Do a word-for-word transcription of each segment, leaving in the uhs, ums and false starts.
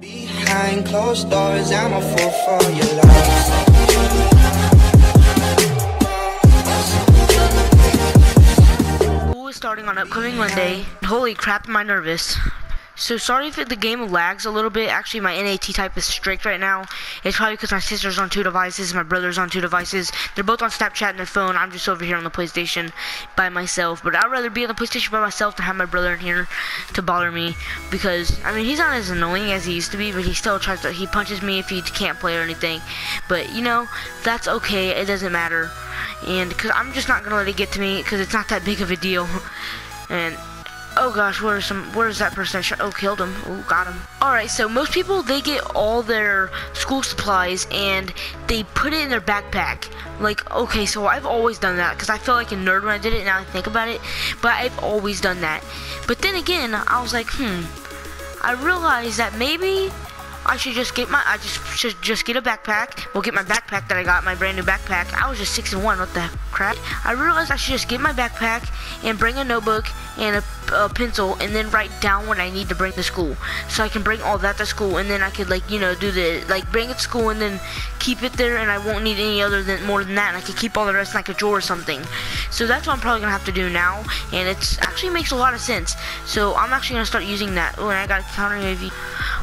Behind closed doors, I'm a fool for your love. Starting on upcoming Monday. Holy crap, am I nervous. So sorry if the game lags a little bit. Actually, my N A T type is strict right now. It's probably because my sister's on two devices, my brother's on two devices. They're both on Snapchat and their phone. I'm just over here on the PlayStation by myself. But I'd rather be on the PlayStation by myself than have my brother in here to bother me. Because, I mean, he's not as annoying as he used to be, but he still tries to, he punches me if he can't play or anything. But, you know, that's okay. It doesn't matter. And because I'm just not gonna let it get to me, because it's not that big of a deal. And oh gosh, where's some where's that person? Oh, killed him. Oh, got him. All right, so most people, they get all their school supplies and they put it in their backpack. Like, okay, so I've always done that because I felt like a nerd when I did it. Now I think about it, but I've always done that. But then again, I was like, hmm. I realized that maybe I should just get my, I just should just get a backpack. Well, get my backpack that I got, my brand new backpack. I was just six and one, what the crap? I realized I should just get my backpack and bring a notebook and a, a pencil and then write down what I need to bring to school. So I can bring all that to school and then I could, like, you know, do the, like, bring it to school and then keep it there and I won't need any other than, more than that. And I could keep all the rest in like a drawer or something. So that's what I'm probably gonna have to do now. And it actually makes a lot of sense. So I'm actually gonna start using that. Oh, and I got a counter A V.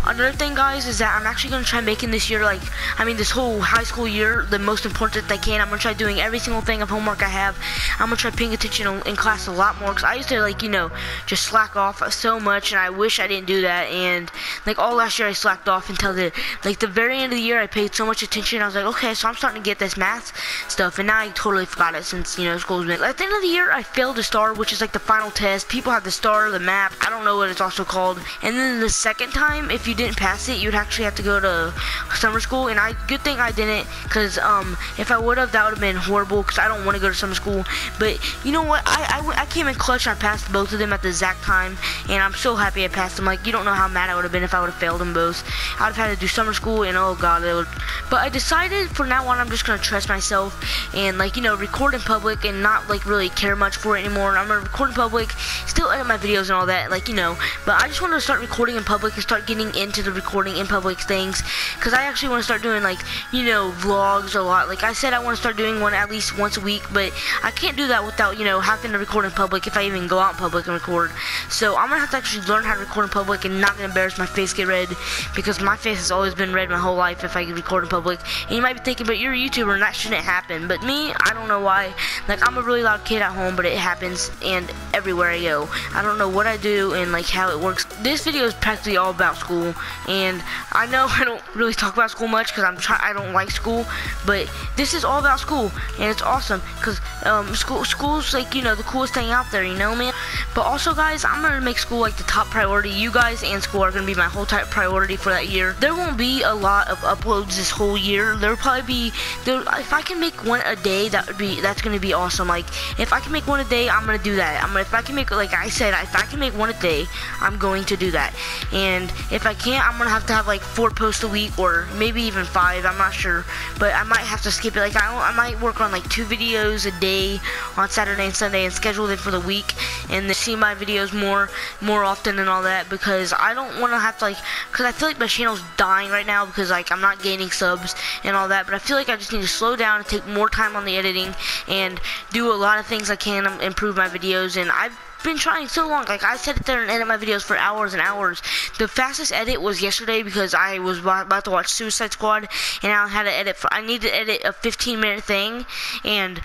Another thing, guys, is that I'm actually going to try making this year, like, I mean, this whole high school year, the most important that I can. I'm going to try doing every single thing of homework I have. I'm going to try paying attention in class a lot more, because I used to, like, you know, just slack off so much, and I wish I didn't do that. And, like, all last year I slacked off until the, like, the very end of the year I paid so much attention. I was like, okay, so I'm starting to get this math stuff, and now I totally forgot it since, you know, school's been. At the end of the year, I failed the star, which is, like, the final test. People have the star, the map. I don't know what it's also called. And then the second time, if you didn't pass it, you'd actually have to go to summer school, and I good thing I didn't, because um if I would have, that would have been horrible, because I don't want to go to summer school. But you know what, I, I, I came in clutch. I passed both of them at the exact time, and I'm so happy I passed them. Like, you don't know how mad I would have been if I would have failed them both. I'd have had to do summer school, and oh god, it would. But I decided from now on I'm just gonna trust myself and, like, you know, record in public and not, like, really care much for it anymore. And I'm gonna record in public, still edit my videos and all that, like, you know, but I just want to start recording in public and start getting into the recording in public things, because I actually want to start doing, like, you know, vlogs a lot. Like I said, I want to start doing one at least once a week, but I can't do that without, you know, having to record in public if I even go out in public and record. So I'm gonna have to actually learn how to record in public and not gonna embarrass my face get red, because my face has always been red my whole life if I record in public. And you might be thinking, but you're a YouTuber and that shouldn't happen, but me, I don't know why. Like, I'm a really loud kid at home, but it happens and everywhere I go. I don't know what I do and, like, how it works. This video is practically all about school, and I know I don't really talk about school much because I'm try I don't like school, but this is all about school, and it's awesome because um, school school's, like, you know, the coolest thing out there, you know, man. But also, guys, I'm gonna make school, like, the top priority. You guys and school are gonna be my whole top priority for that year. There won't be a lot of uploads this whole year. There'll probably be there, if I can make one a day, that would be that's gonna be awesome. Like, if I can make one a day, I'm gonna do that. I'm gonna, if I can make, like I said, if I can make one a day, I'm going to do that. And if I can't, I'm gonna have to have, like, four posts a week, or maybe even five, I'm not sure, but I might have to skip it. Like, I, I might work on, like, two videos a day on Saturday and Sunday and schedule them for the week, and then see my videos more more often and all that, because I don't want to have to, like, because I feel like my channel's dying right now because, like, I'm not gaining subs and all that, but I feel like I just need to slow down and take more time on the editing and do a lot of things I can to improve my videos. And I've been trying so long. Like, I sit there and edit my videos for hours and hours. The fastest edit was yesterday because I was about to watch Suicide Squad, and I had to edit for, I need to edit a fifteen minute thing, and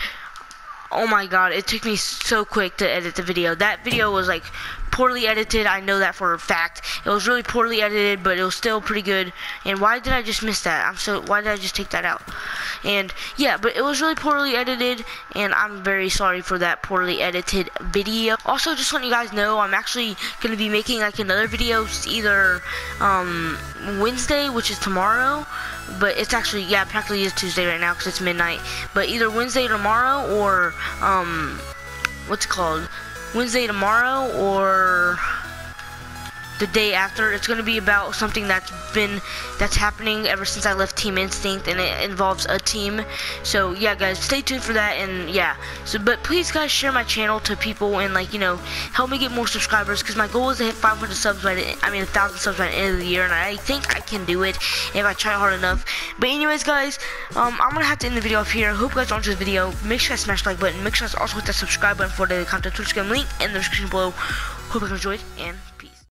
oh my god, it took me so quick to edit the video. That video was, like, poorly edited. I know that for a fact. It was really poorly edited, but it was still pretty good. And why did I just miss that? I'm so, why did I just take that out? And yeah, but it was really poorly edited, and I'm very sorry for that poorly edited video. Also, just letting you guys know, I'm actually gonna be making, like, another video either um, Wednesday, which is tomorrow, but it's actually, yeah, practically is Tuesday right now because it's midnight. But either Wednesday tomorrow or um, what's it called? Wednesday tomorrow or the day after. It's going to be about something that's been that's happening ever since I left Team Instinct, and it involves a team. So yeah, guys, stay tuned for that. And yeah, so but please, guys, share my channel to people and, like, you know, help me get more subscribers, because my goal is to hit five hundred subs by the, I mean one thousand subs by the end of the year, and I think I can do it if I try hard enough. But anyways, guys, um, I'm gonna have to end the video off here. Hope you guys enjoyed the video. Make sure you smash the like button. Make sure you also hit that subscribe button for the content, Twitch game link in the description below. Hope you guys enjoyed, and peace.